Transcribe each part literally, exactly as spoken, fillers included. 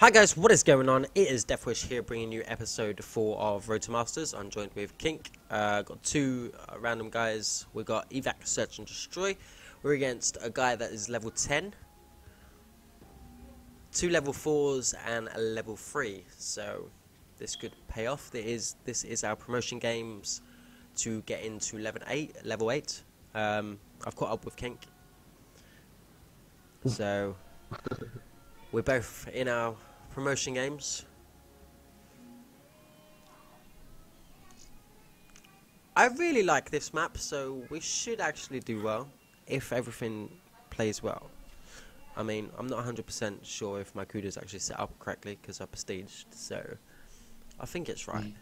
Hi guys, what is going on? It is Deathwish here, bringing you episode four of Road to Masters. I'm joined with Kink. Uh, got two uh, random guys. We got Evac, Search and Destroy. We're against a guy that is level ten, two level fours and a level three. So this could pay off. This is, this is our promotion games to get into level eight. Um, I've caught up with Kink. So we're both in our promotion games. I really like this map, so we should actually do well if everything plays well. I mean, I'm not one hundred percent sure if my Kuda is actually set up correctly because I prestiged, so I think it's right. Mm.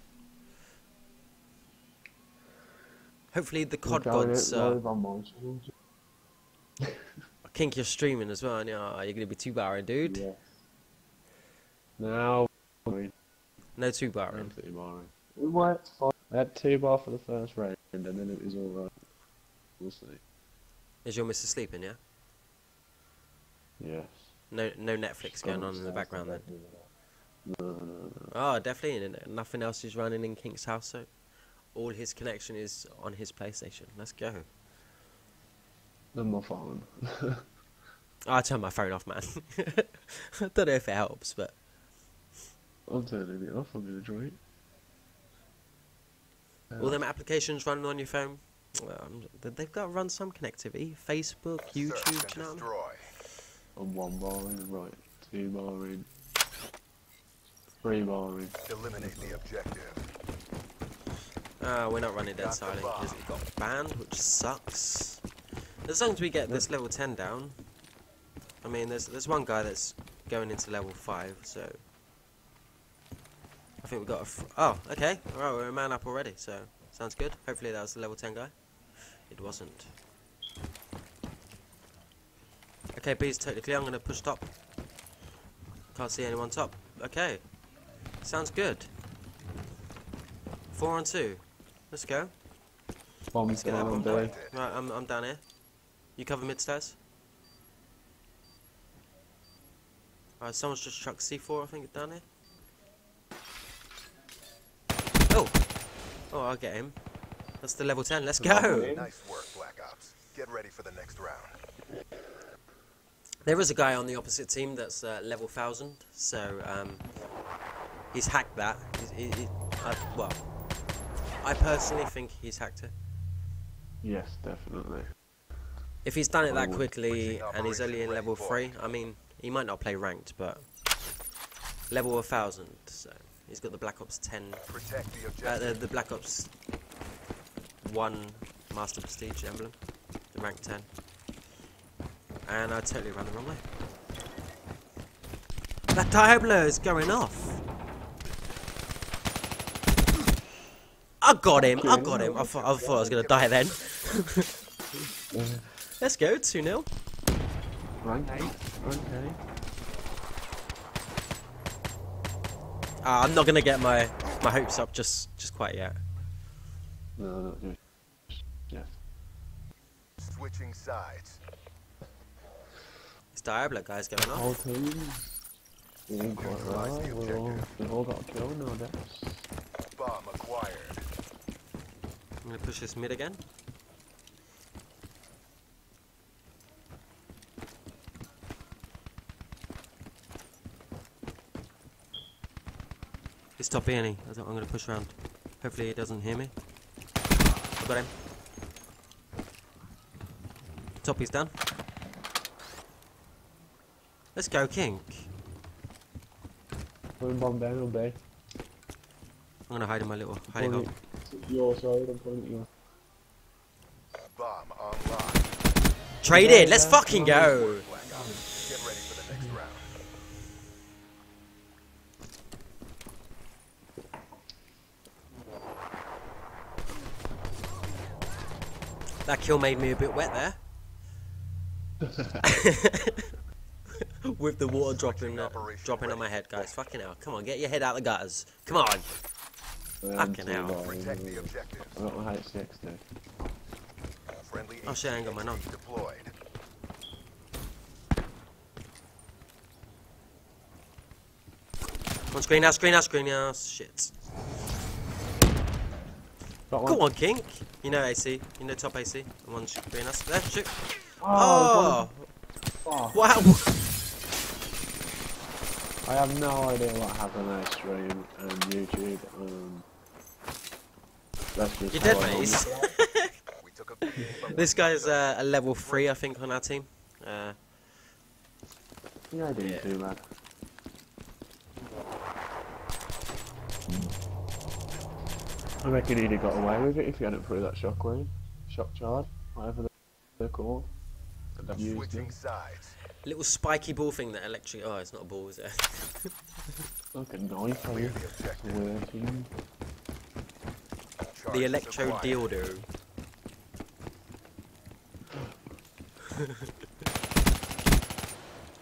Hopefully the C O D gods are... Kink, you're streaming as well, and you're, you're going to be two barring, dude. Yes. No. No two barring. No two barring. We went fine. I had two bar for the first round, and then it was all right. We'll see. Is your missus sleeping, yeah? Yes. No no Netflix going on in the background, then? No, no, no. Oh, definitely. And nothing else is running in Kink's house, so all his connection is on his PlayStation. Let's go. Than my phone. I turned my phone off, man. I don't know if it helps, but I'm turning it off. I'm gonna join. Uh, All them applications running on your phone, um, they've got to run some connectivity. Facebook, YouTube, you know. I'm one barring, right? Two barring, three barring. Eliminate the objective. Ah, uh, we're not running Dead Silent because it got banned, which sucks. As long as we get this level ten down, I mean, there's there's one guy that's going into level five, so I think we've got a... F oh, okay, alright, we're a man up already, so sounds good. Hopefully that was the level ten guy. It wasn't. Okay, B's totally clear, I'm going to push top. Can't see anyone top. Okay, sounds good. four on two, let's go. Let's get that bomb down. Right, I'm, I'm down here. You cover mid stairs. Alright, someone's just chucked C four, I think, down here. Oh! Oh, I'll get him. That's the level ten, let's go! Nice work, Black Ops. Get ready for the next round. There is a guy on the opposite team that's uh, level one thousand, so um, he's hacked that. He's, he, he, uh, well, I personally think he's hacked it. Yes, definitely. If he's done it that quickly and he's only in level three, I mean, he might not play ranked, but level one thousand, so he's got the Black Ops ten, uh, the, the Black Ops one Master Prestige emblem, the rank ten, and I totally ran the wrong way. That Diablo is going off! I got him, I got him, I thought I, thought I was going to die then. Let's go, two nil. Rank eight. Okay. Ah, I'm not going to get my, my hopes up just, just quite yet. No, no, no. Yeah. Switching sides. It's Diablo, guys, going off. Okay. Yeah, quite right. We'll all got killed nowadays. Bomb acquired. I'm gonna push this mid again. He's top here, isn't he? I'm gonna push around. Hopefully he doesn't hear me. I got him. Top, he's done. Let's go, Kink. We're in bomb down all day. I'm gonna hide in my little hiding hole. Your side, I'm pointing you. Bomb online. Trade in, let's fucking go! Get ready for the next round. That kill made me a bit wet there. With the water dropping uh, dropping on my head, guys. Fucking hell. Come on, get your head out of the gutters. Come on! Fucking hell. Protect the objective. I got my H six, dude. Oh shit, I ain't got my knock. One's greenhouse, greenhouse, greenhouse. Shit. Go on, Kink. You know A C. You know top A C. And one's greenhouse. There, shoot. Oh! oh. oh. Wow! I have no idea what happened on stream and YouTube. Um, that's just You're dead, mate. This guy's uh, a level three, I think, on our team. Uh, yeah, I didn't yeah. do that. I reckon he'd have got away with it if he hadn't through that shockwave, shock charge, whatever they're called. Switching sides. Little spiky ball thing that electric. Oh, it's not a ball, is it? Like a knife. Really working. The electro dildo.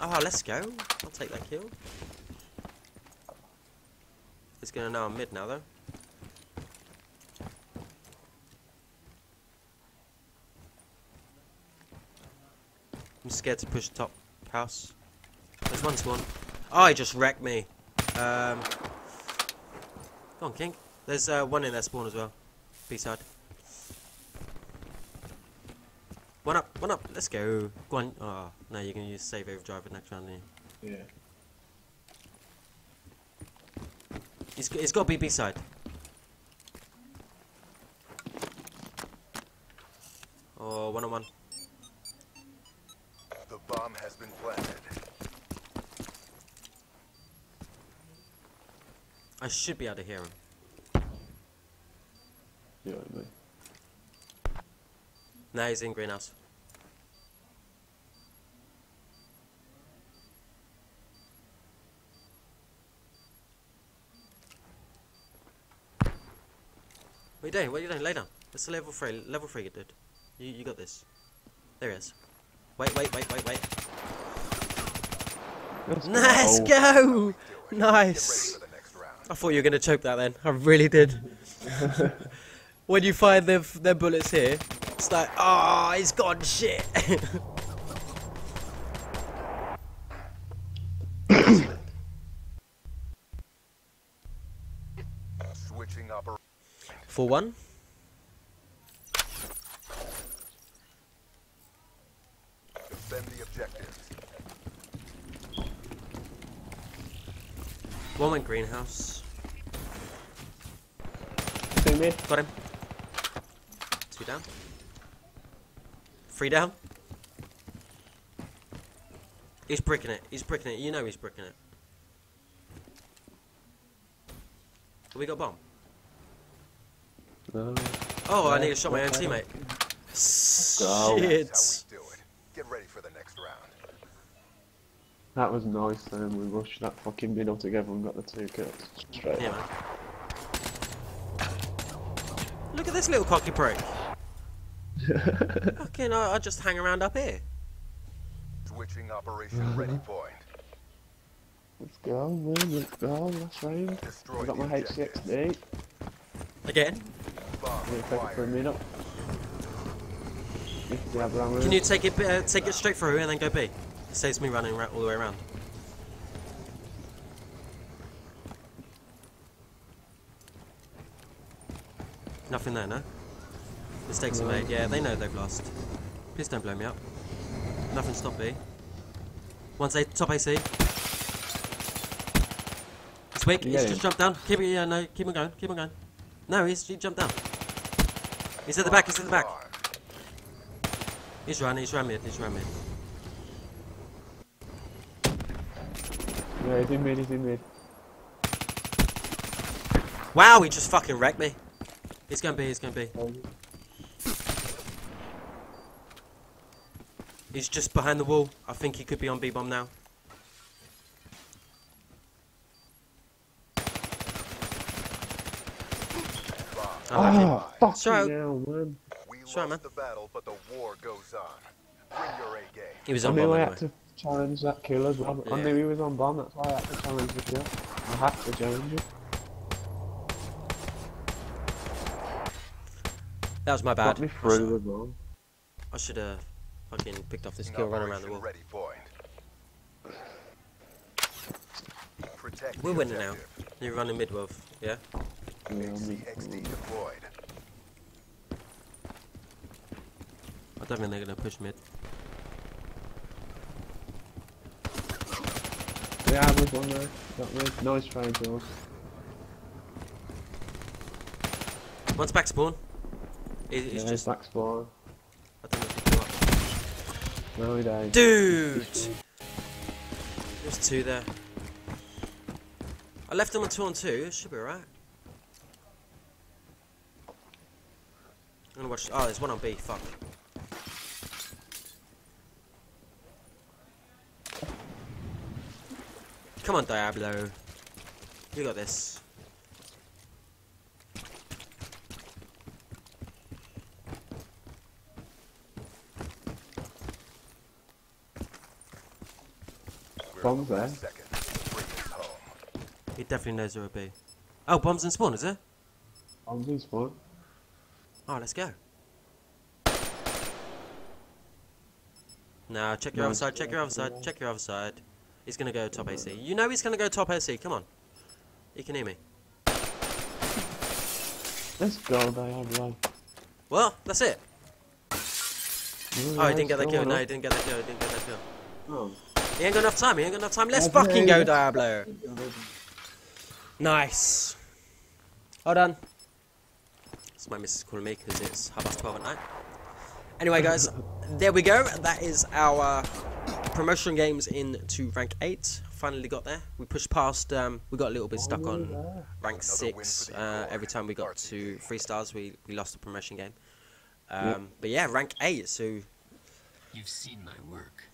Oh, let's go. I'll take that kill. It's gonna know I'm mid now, though. I'm scared to push the top house. There's one spawn. Oh, he just wrecked me. Um, go on, King. There's uh, one in that spawn as well. B-side. One up, one up. Let's go. Go on. Oh, no, you're going to use save overdrive next round, aren't you? Yeah. It's, it's got to be B-side. Oh, one on one. The bomb has been planted. I should be able to hear him. Yeah, mate. Now he's in greenhouse. What are you doing? What are you doing? Lay down. It's a level three. Level three, dude. You you got this. There he is. Wait, wait, wait, wait, wait. That's nice, go! Nice! I thought you were going to choke that then. I really did. When you fire their, their bullets here, it's like, ah, oh, he's gone, shit! Switching operation. For one. One went greenhouse. Two mid. Got him. Two down. Three down. He's bricking it. He's bricking it. You know he's bricking it. Have we got a bomb? No. Oh, I need to shot my own teammate. Oh. Shit. That's how we do it. Get ready for the next round. That was nice then, we rushed that fucking middle together and got the two kills. Straight yeah, man. Look at this little cocky prick. Fucking, I, I just hang around up here. Switching operation ready point. Let's go, man, let's go, let's rain. I got my H six D. Again? I'm going to take it for a minute. Can you take it, uh, take it straight through and then go B? It saves me running all the way around. Nothing there, no? Mistakes are made. Yeah, they know they've lost. Please don't blow me up. Nothing stop B. Once A, top A C. It's weak. He's just jumped down. Keep it, yeah, no, keep on going. Keep on going. No, he's he jumped down. He's at the back. He's at the back. He's running. He's running. He's running. Yeah, he's in mid, he's in mid. Wow, he just fucking wrecked me. He's gonna be, he's gonna be. He's just behind the wall. I think he could be on B-bomb now. Oh, fuck you now, man. Sorry, man. He was on B-bomb anyway. Challenge that kill as well. Yeah. I knew he was on bomb, that's why I had to challenge the kill. I had to challenge it. That was my bad. Me through the bomb. I should have uh, fucking picked off this kill, run around the wall. Ready, We're winning now. You're running mid-wolf, yeah? X D deployed. I don't think they're gonna push mid. Yeah, there's one there. Got rid. Nice try, Jules. One's back spawn. He's, he's yeah, just back spawn. I don't know if he can up. No, he died. Dude! There's two there. I left him on two on two. It should be alright. I'm gonna watch. Oh, there's one on B. Fuck. Come on, Diablo. You got this. Bombs there. He definitely knows where it be. Oh, bombs in spawn, is it? Bombs in spawn. Alright, let's go. Now, check your other side, check your other side, check your other side. He's gonna go top A C. You know he's gonna go top A C. Come on. You can hear me. Let's go, Diablo. Well, that's it. Yeah, oh, he didn't get that kill. No, he didn't get that kill. He didn't get that kill. Oh. He ain't got enough time. He ain't got enough time. Let's okay. fucking go, Diablo. Nice. Hold on. It's my missus calling me because it's half past twelve at night. Anyway, guys, there we go. That is our promotion games into rank eight. Finally got there. We pushed past. Um, we got a little bit stuck on rank six. Uh, every time we got to three stars, we we lost the promotion game. Um, but yeah, rank eight. So you've seen my work.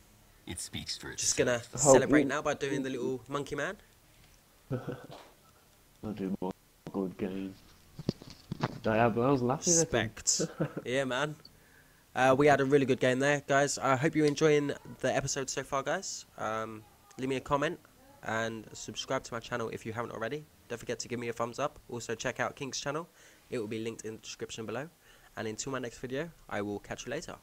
It speaks for itself. Just gonna celebrate now by doing the little monkey man. I'll do more good games. Diablo's laughing. Respect. Yeah, man. Uh, we had a really good game there, guys. I hope you're enjoying the episode so far, guys. Um, leave me a comment and subscribe to my channel if you haven't already. Don't forget to give me a thumbs up. Also, check out Kink's channel. It will be linked in the description below. And until my next video, I will catch you later.